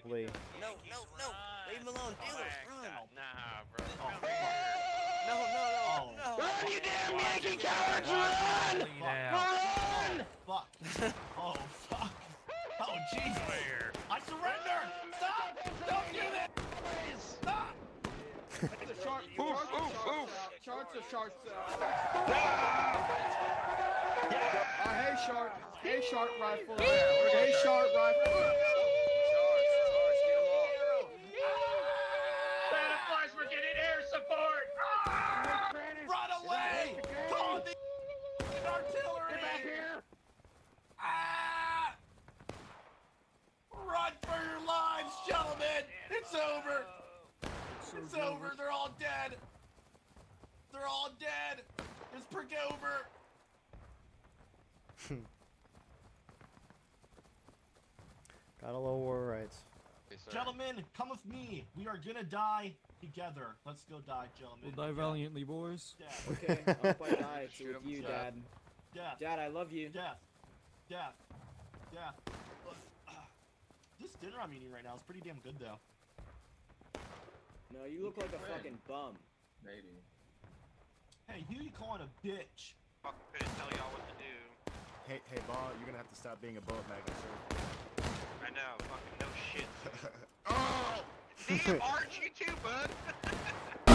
probably. No. Leave him alone. Dealers, run. Nah, bro. No. Run, you damn Yankee cowards! Run! Run! Fuck. Oh, fuck. Oh, Jesus. I surrender! Stop! Don't do that! Please! Stop! It's a shark. Oof. Sharks are sharks. Hey, shark rifle. Hey, shark rifle. Sharks, get them all. Santa Claus, we're getting air support. Run away. Call the artillery. Get back here. Run for your lives, gentlemen. It's over. It's over. They're all dead. It's pretty over. Gotta love War of Rights. Hey, gentlemen, come with me. We are gonna die together. Let's go die, gentlemen. We'll die valiantly, boys. Death. Okay, I'll fight die with you, Dad. Death. Dad, I love you. Death. This dinner I'm eating right now is pretty damn good, though. No, you look like a fucking bum. Maybe. Hey, who you calling a bitch? Fucking couldn't tell y'all what to do. Hey, Ball, you're gonna have to stop being a butt magnet, sir. I know, fucking no shit. Oh! Damn, Arch, you too, bud!